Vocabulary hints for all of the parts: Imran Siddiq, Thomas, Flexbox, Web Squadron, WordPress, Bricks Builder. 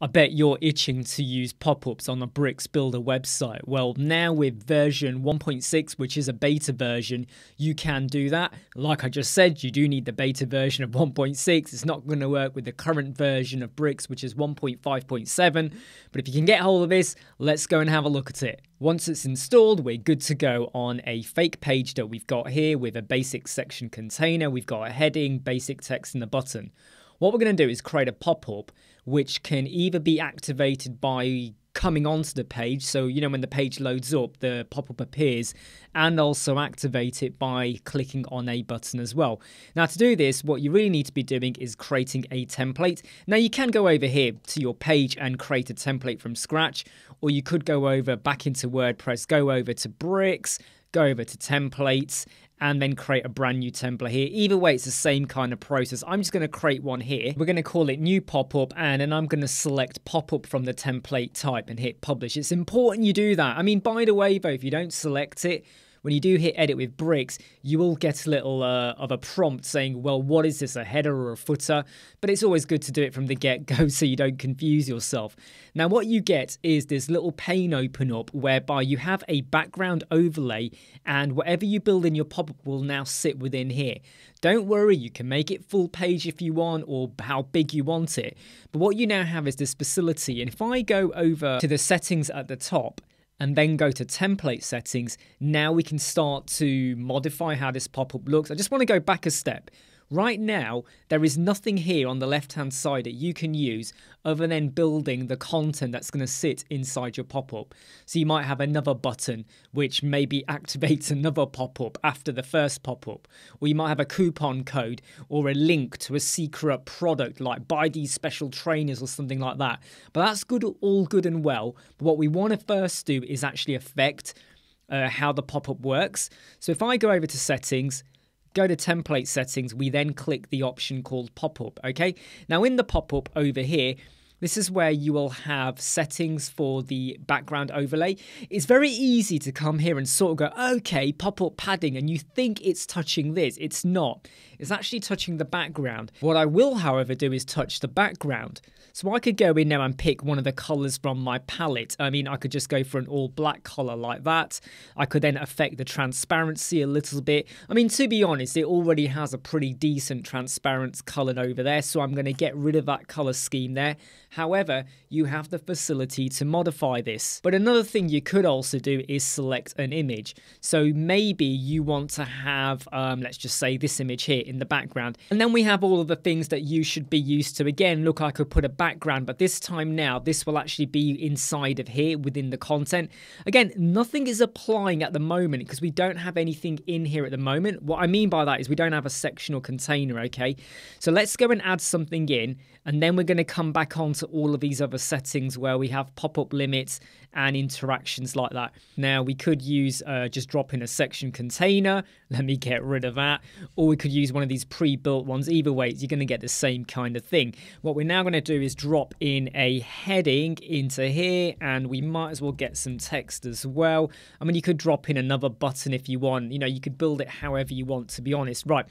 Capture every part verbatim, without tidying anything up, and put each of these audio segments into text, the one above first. I bet you're itching to use pop-ups on a Bricks Builder website. Well, now with version one point six, which is a beta version, you can do that. Like I just said, you do need the beta version of one point six. It's not going to work with the current version of Bricks, which is one point five point seven. But if you can get hold of this, let's go and have a look at it. Once it's installed, we're good to go on a fake page that we've got here with a basic section container. We've got a heading, basic text, and the button. What we're going to do is create a pop-up which can either be activated by coming onto the page, so you know when the page loads up the pop-up appears, and also activate it by clicking on a button as well. Now to do this, what you really need to be doing is creating a template. Now you can go over here to your page and create a template from scratch, or you could go over back into WordPress, go over to Bricks, go over to templates, and then create a brand new template here. Either way, it's the same kind of process. I'm just going to create one here. We're going to call it new pop-up, and then I'm going to select pop-up from the template type and hit publish. It's important you do that. I mean, by the way, though, if you don't select it, when you do hit edit with Bricks, you will get a little uh, of a prompt saying, well, what is this, a header or a footer? But it's always good to do it from the get-go so you don't confuse yourself. Now, what you get is this little pane open up whereby you have a background overlay, and whatever you build in your pop-up will now sit within here. Don't worry, you can make it full page if you want, or how big you want it. But what you now have is this facility. And if I go over to the settings at the top, and then go to template settings, now we can start to modify how this pop-up looks. I just want to go back a step. Right now, there is nothing here on the left-hand side that you can use other than building the content that's going to sit inside your pop-up. So you might have another button which maybe activates another pop-up after the first pop-up. Or you might have a coupon code or a link to a secret product like buy these special trainers or something like that. But that's good, all good and well. But what we want to first do is actually affect uh, how the pop-up works. So if I go over to settings, go to template settings, we then click the option called pop-up, okay? Now in the pop-up over here, this is where you will have settings for the background overlay. It's very easy to come here and sort of go, okay, pop-up padding, and you think it's touching this. It's not. It's actually touching the background. What I will, however, do is touch the background. So I could go in now and pick one of the colors from my palette. I mean, I could just go for an all black color like that. I could then affect the transparency a little bit. I mean, to be honest, it already has a pretty decent transparent colored over there, so I'm going to get rid of that color scheme there. However, you have the facility to modify this. But another thing you could also do is select an image. So maybe you want to have, um, let's just say this image here in the background. And then we have all of the things that you should be used to. Again, look, I could put a background, but this time now, this will actually be inside of here within the content. Again, nothing is applying at the moment because we don't have anything in here at the moment. What I mean by that is we don't have a sectional container, okay? So let's go and add something in, and then we're going to come back onto all of these other settings where we have pop-up limits and interactions like that. Now we could use uh, just drop in a section container. Let me get rid of that. Or we could use one of these pre-built ones. Either way, you're going to get the same kind of thing. What we're now going to do is drop in a heading into here, and we might as well get some text as well. I mean, you could drop in another button if you want. You know, you could build it however you want, to be honest. Right.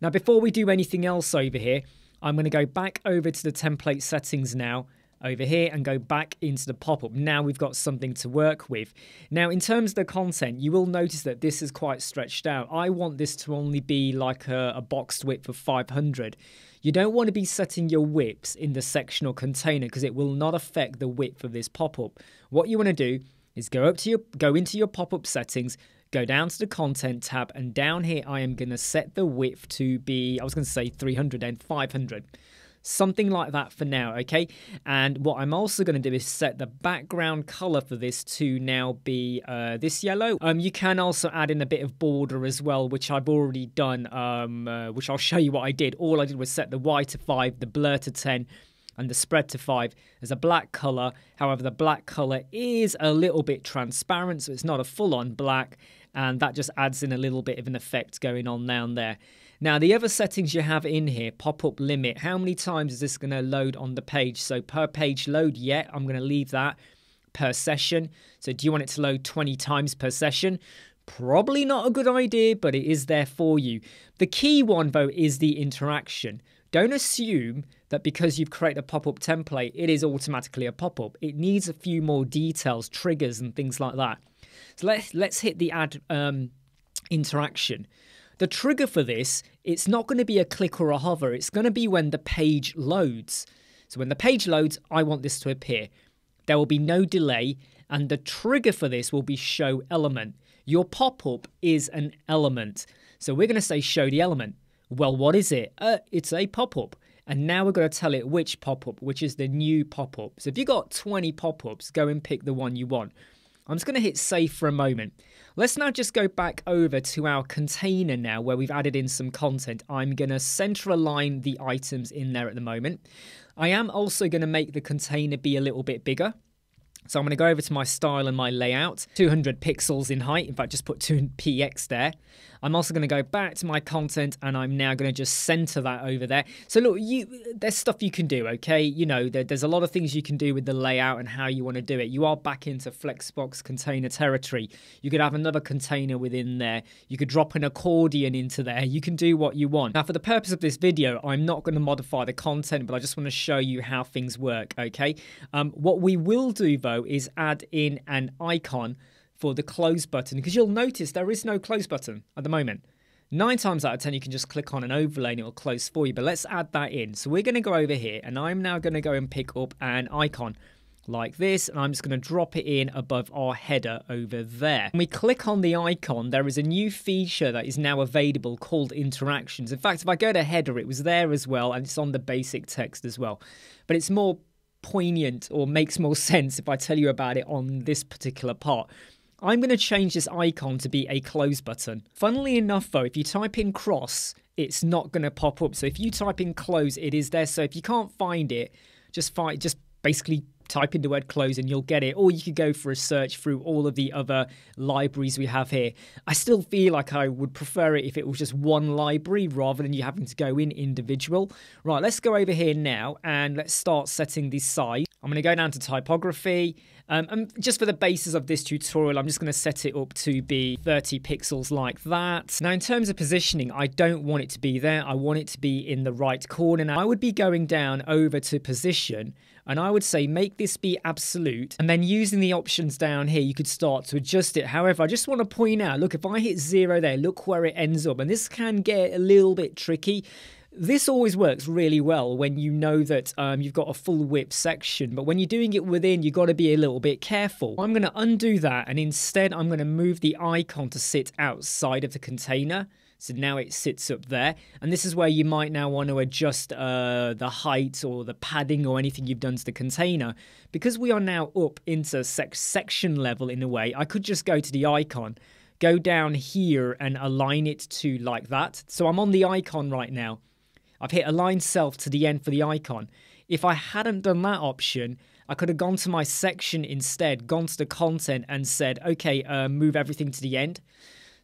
Now, before we do anything else over here, I'm going to go back over to the template settings now over here and go back into the pop-up. Now we've got something to work with. Now in terms of the content, you will notice that this is quite stretched out. I want this to only be like a, a boxed width of five hundred. You don't want to be setting your widths in the sectional container because it will not affect the width of this pop-up. What you want to do is go up to your, go into your pop-up settings, go down to the content tab, and down here I am going to set the width to be, I was going to say three hundred and five hundred. Something like that for now, okay? And what I'm also going to do is set the background color for this to now be uh, this yellow. Um, you can also add in a bit of border as well, which I've already done, um, uh, which I'll show you what I did. All I did was set the Y to five, the blur to ten, and the spread to five. There's a black color. However, the black color is a little bit transparent, so it's not a full-on black. And that just adds in a little bit of an effect going on down there. Now, the other settings you have in here, pop-up limit. How many times is this going to load on the page? So per page load, yeah, I'm going to leave that per session. So do you want it to load twenty times per session? Probably not a good idea, but it is there for you. The key one, though, is the interaction. Don't assume that because you've created a pop-up template, it is automatically a pop-up. It needs a few more details, triggers, and things like that. So let's, let's hit the add um, interaction. The trigger for this, it's not going to be a click or a hover. It's going to be when the page loads. So when the page loads, I want this to appear. There will be no delay, and the trigger for this will be show element. Your pop-up is an element. So we're going to say show the element. Well, what is it? Uh, it's a pop-up. And now we're going to tell it which pop-up, which is the new pop-up. So if you've got twenty pop-ups, go and pick the one you want. I'm just going to hit save for a moment. Let's now just go back over to our container now where we've added in some content. I'm going to center align the items in there at the moment. I am also going to make the container be a little bit bigger. So I'm going to go over to my style and my layout, two hundred pixels in height. In fact, just put two P X there. I'm also going to go back to my content, and I'm now going to just center that over there. So look, you, there's stuff you can do, okay? You know, there, there's a lot of things you can do with the layout and how you want to do it. You are back into Flexbox container territory. You could have another container within there. You could drop an accordion into there. You can do what you want. Now, for the purpose of this video, I'm not going to modify the content, but I just want to show you how things work, okay? Um, what we will do, though, is add in an icon for the close button, because you'll notice there is no close button at the moment. Nine times out of ten you can just click on an overlay and it'll close for you, but let's add that in. So we're going to go over here, and I'm now going to go and pick up an icon like this, and I'm just going to drop it in above our header over there. When we click on the icon, there is a new feature that is now available called interactions. In fact, if I go to header, it was there as well, and it's on the basic text as well, but it's more poignant, or makes more sense if I tell you about it on this particular part. I'm going to change this icon to be a close button. Funnily enough though, if you type in cross, it's not going to pop up. So if you type in close, it is there. So if you can't find it, just find, just basically type in the word close and you'll get it. Or you could go for a search through all of the other libraries we have here. I still feel like I would prefer it if it was just one library rather than you having to go in individual. Right, let's go over here now and let's start setting the size. I'm going to go down to typography. Um, and just for the basis of this tutorial, I'm just going to set it up to be thirty pixels like that. Now, in terms of positioning, I don't want it to be there. I want it to be in the right corner. Now, I would be going down over to position, and I would say make this be absolute. And then using the options down here, you could start to adjust it. However, I just want to point out, look, if I hit zero there, look where it ends up. And this can get a little bit tricky. This always works really well when you know that um, you've got a full width section, but when you're doing it within, you've got to be a little bit careful. I'm going to undo that, and instead I'm going to move the icon to sit outside of the container. So now it sits up there, and this is where you might now want to adjust uh, the height or the padding or anything you've done to the container. Because we are now up into sec section level in a way, I could just go to the icon, go down here and align it to like that. So I'm on the icon right now. I've hit align self to the end for the icon. If I hadn't done that option, I could have gone to my section instead, gone to the content and said, okay, uh, move everything to the end.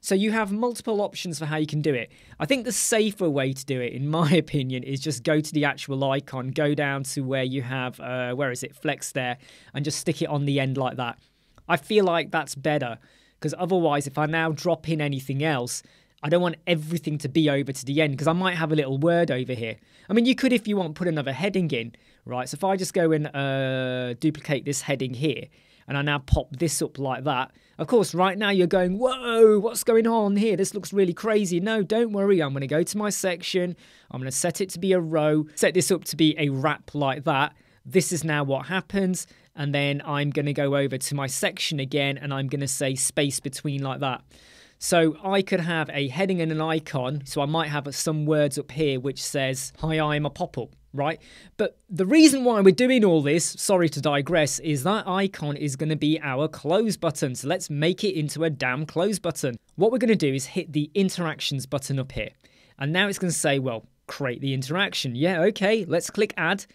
So you have multiple options for how you can do it. I think the safer way to do it, in my opinion, is just go to the actual icon, go down to where you have, uh, where is it, flex there, and just stick it on the end like that. I feel like that's better, because otherwise if I now drop in anything else, I don't want everything to be over to the end, because I might have a little word over here. I mean, you could, if you want, put another heading in, right? So if I just go and uh, duplicate this heading here, and I now pop this up like that. Of course, right now you're going, whoa, what's going on here? This looks really crazy. No, don't worry. I'm going to go to my section. I'm going to set it to be a row, set this up to be a wrap like that. This is now what happens. And then I'm going to go over to my section again, and I'm going to say space between like that. So I could have a heading and an icon, so I might have some words up here which says, hi, I'm a pop-up, right? But the reason why we're doing all this, sorry to digress, is that icon is going to be our close button, so let's make it into a damn close button. What we're going to do is hit the interactions button up here, and now it's going to say, well, create the interaction. Yeah, okay, let's click add.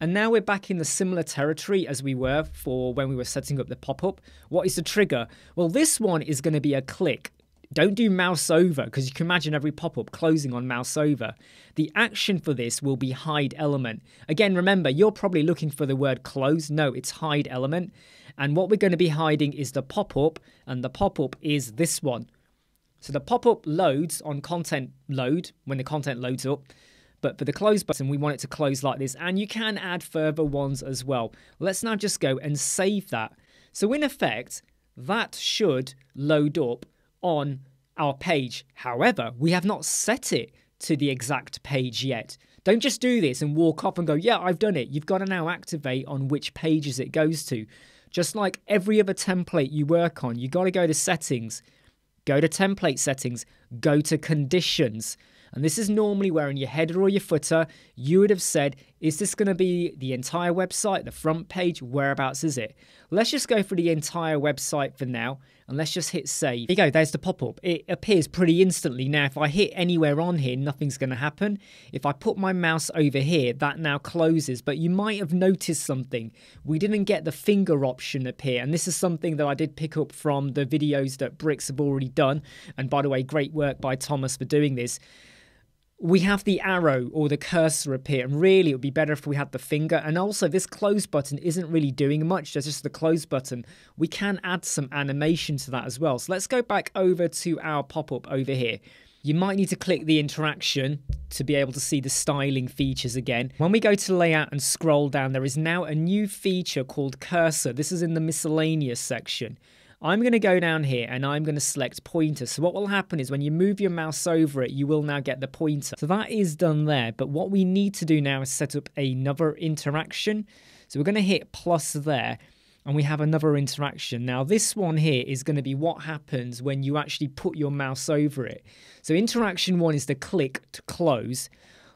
And now we're back in the similar territory as we were for when we were setting up the pop-up. What is the trigger? Well, this one is going to be a click. Don't do mouse over, because you can imagine every pop-up closing on mouse over. The action for this will be hide element. Again, remember, you're probably looking for the word close. No, it's hide element. And what we're going to be hiding is the pop-up, and the pop-up is this one. So the pop-up loads on content load when the content loads up. but for the close button, we want it to close like this, and you can add further ones as well. Let's now just go and save that. So in effect, that should load up on our page. However, we have not set it to the exact page yet. Don't just do this and walk off and go, yeah, I've done it. You've got to now activate on which pages it goes to. Just like every other template you work on, you got to go to settings, go to template settings, go to conditions. And this is normally where in your header or your footer, you would have said, is this going to be the entire website, the front page, whereabouts is it? Let's just go for the entire website for now, and let's just hit save. There you go, there's the pop-up. It appears pretty instantly. Now, if I hit anywhere on here, nothing's going to happen. If I put my mouse over here, that now closes. But you might have noticed something. We didn't get the finger option up here, and this is something that I did pick up from the videos that Bricks have already done. And by the way, great work by Thomas for doing this. We have the arrow or the cursor up here, and really it would be better if we had the finger. And also this close button isn't really doing much, there's just the close button. We can add some animation to that as well. So let's go back over to our pop-up over here. You might need to click the interaction to be able to see the styling features again. When we go to layout and scroll down, there is now a new feature called cursor. This is in the miscellaneous section. I'm going to go down here and I'm going to select pointer. So what will happen is when you move your mouse over it, you will now get the pointer. So that is done there. But what we need to do now is set up another interaction. So we're going to hit plus there and we have another interaction. Now this one here is going to be what happens when you actually put your mouse over it. So interaction one is the click to close,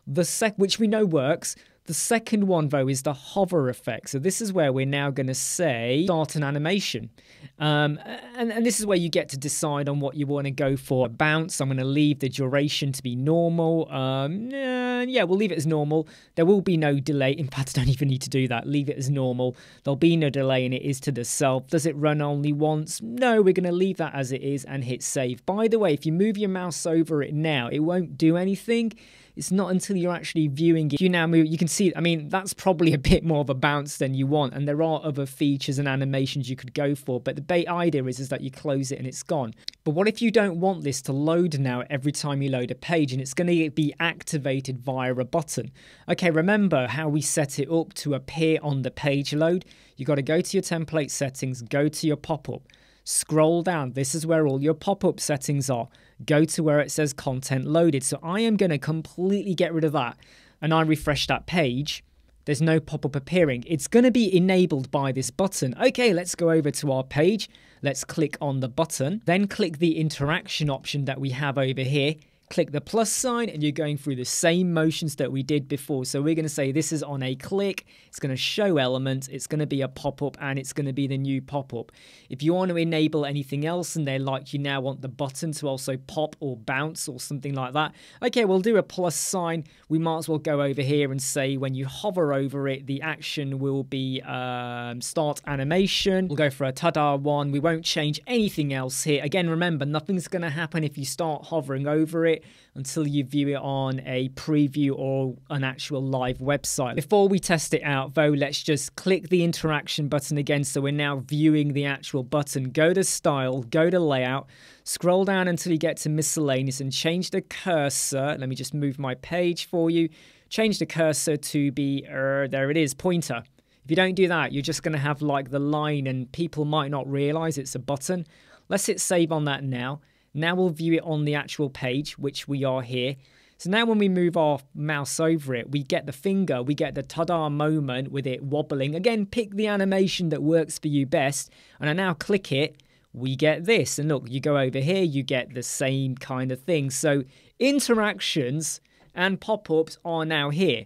the sec which we know works. The second one, though, is the hover effect. So this is where we're now going to say start an animation. Um, and, and this is where you get to decide on what you want to go for. Bounce, I'm going to leave the duration to be normal. Um, yeah, we'll leave it as normal. There will be no delay. In fact, I don't even need to do that. Leave it as normal. There'll be no delay, and it is to the self. Does it run only once? No, we're going to leave that as it is and hit save. By the way, if you move your mouse over it now, it won't do anything. It's not until you're actually viewing it. You now move, you can see, I mean, that's probably a bit more of a bounce than you want. And there are other features and animations you could go for. But the bait idea is, is that you close it and it's gone. But what if you don't want this to load now every time you load a page, and it's going to be activated via a button? Okay, remember how we set it up to appear on the page load? You've got to go to your template settings, go to your pop-up, scroll down. This is where all your pop-up settings are. Go to where it says content loaded. So I am going to completely get rid of that. And I refresh that page. There's no pop-up appearing. It's going to be enabled by this button. Okay, let's go over to our page. Let's click on the button. Then click the interaction option that we have over here. Click the plus sign and you're going through the same motions that we did before. So we're going to say this is on a click. It's going to show element. It's going to be a pop-up and it's going to be the new pop-up. If you want to enable anything else in there, like you now want the button to also pop or bounce or something like that. Okay, we'll do a plus sign. We might as well go over here and say when you hover over it, the action will be um, start animation. We'll go for a ta-da one. We won't change anything else here. Again, remember, nothing's going to happen if you start hovering over it until you view it on a preview or an actual live website. Before we test it out though, let's just click the interaction button again, so we're now viewing the actual button. Go to style, go to layout, scroll down until you get to miscellaneous and change the cursor. Let me just move my page for you. Change the cursor to be, uh, there it is, pointer. If you don't do that, you're just going to have like the line and people might not realize it's a button. Let's hit save on that now. Now we'll view it on the actual page, which we are here. So now when we move our mouse over it, we get the finger, we get the ta-da moment with it wobbling. Again, pick the animation that works for you best. And I now click it, we get this. And look, you go over here, you get the same kind of thing. So interactions and pop-ups are now here.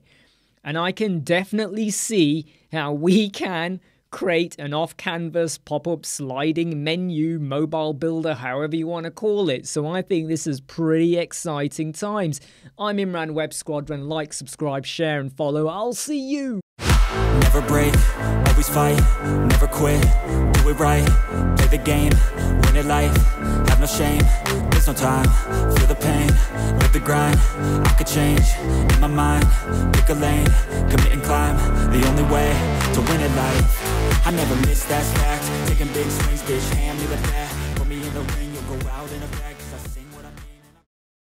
And I can definitely see how we can create an off-canvas pop-up sliding menu, mobile builder, however you want to call it. So I think this is pretty exciting times. I'm Imran, Web Squadron. Like, subscribe, share, and follow. I'll see you. Never break, always fight, never quit, do it right, play the game, win it life, have no shame, there's no time, feel the pain, live the grind, I could change, in my mind, pick a lane, commit and climb, the only way to win it life. I never miss, that's fact. Taking big swings, bitch, hand me the bat.